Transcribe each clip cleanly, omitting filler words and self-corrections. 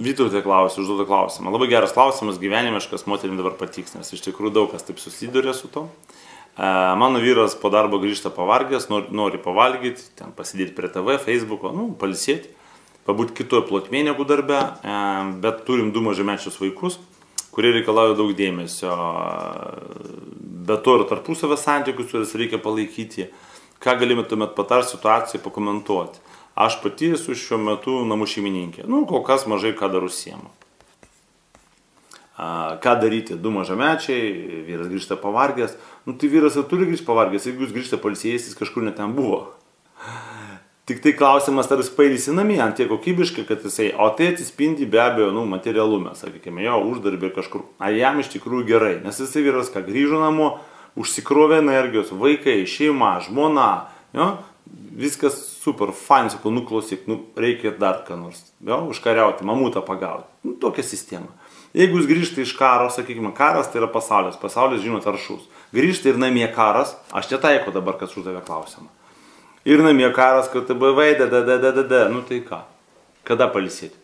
Vytautė klausia, užduoda klausimą. Labai geras klausimas, gyvenimiškas, moterim dabar patiks, nes iš tikrųjų daug kas taip susiduria su to. Mano vyras po darbo grįžta pavargęs, nori pavalgyti, ten pasidėti prie TV, Facebook'o, palsėti, pabūti kitoje plotmėje negu darbe, bet turim du mažamečius vaikus, kurie reikalauja daug dėmesio, bet to ir tarpusavės santykius, kuriuos reikia palaikyti. Ką galime tuomet patarti situaciją, pakomentuoti? Aš pati esu šiuo metu namų šeimininkė. Kol kas mažai ką dar užsiemu. Ką daryti? Du mažamečiai, vyras grįžta pavargęs. Tai vyras ir turi grįžti pavargęs, jeigu jūs grįžta pailsėjęs, jis kažkur net ten buvo. Tik tai klausimas, ar jis pailsi namie, ant tiek kokybiškai, kad jisai, o tai atsispindi be abejo materialume, sakykime, jo uždarbė kažkur. Ar jam iš tikrųjų gerai, nes jisai vyras, ką grįžo namo, užsikrovė energijos, vaikai, šeima, žmona, viskas super, fain, sakau, nuklausyk, reikia dar ką nors, užkariauti, mamutą pagauti. Tokia sistema. Jeigu jūs grįžti iš karo, sakykime, karas tai yra pasaulis, pasaulis žino taršus. Grįžti ir namie karas, aš netaiko dabar, kas uždavė klausimą. Ir namie karas, kad bv, tai ką? Kada pailsėti?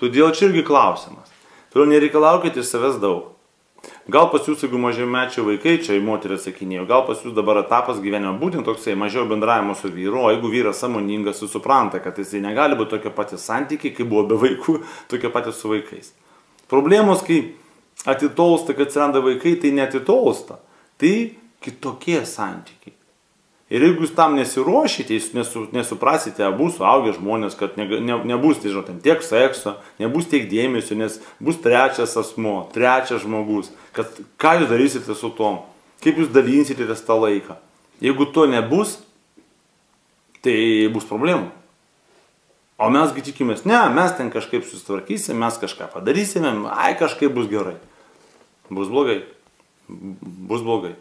Todėl čia irgi klausimas. Todėl nereikalaukite iš savęs daug. Gal pas jūs, jeigu mažamečiai vaikai, čia moterį sakinėjo, gal pas jūs dabar etapas gyvenimo būtent toksai mažiau bendravimo su vyru, o jeigu vyras sąmoningas, jis supranta, kad jisai negali būti tokie patys santykiai, kai buvo be vaikų, tokie patys su vaikais. Problemos, kai atitolsta, kad atsiranda vaikai, tai neatitolsta, tai kitokie santykiai. Ir jeigu jūs tam nesiruošite, jūs nesuprasite, bus suaugę žmonės, kad nebus tiek sekso, nebus tiek dėmesio, nes bus trečias asmo, trečias žmogus. Ką jūs darysite su tom? Kaip jūs dalinsite tą laiką? Jeigu to nebus, tai bus problemų. O mesgi tikimės, ne, mes ten kažkaip susitvarkysime, mes kažką padarysime, kažkaip bus gerai. Bus blogai. Bus blogai.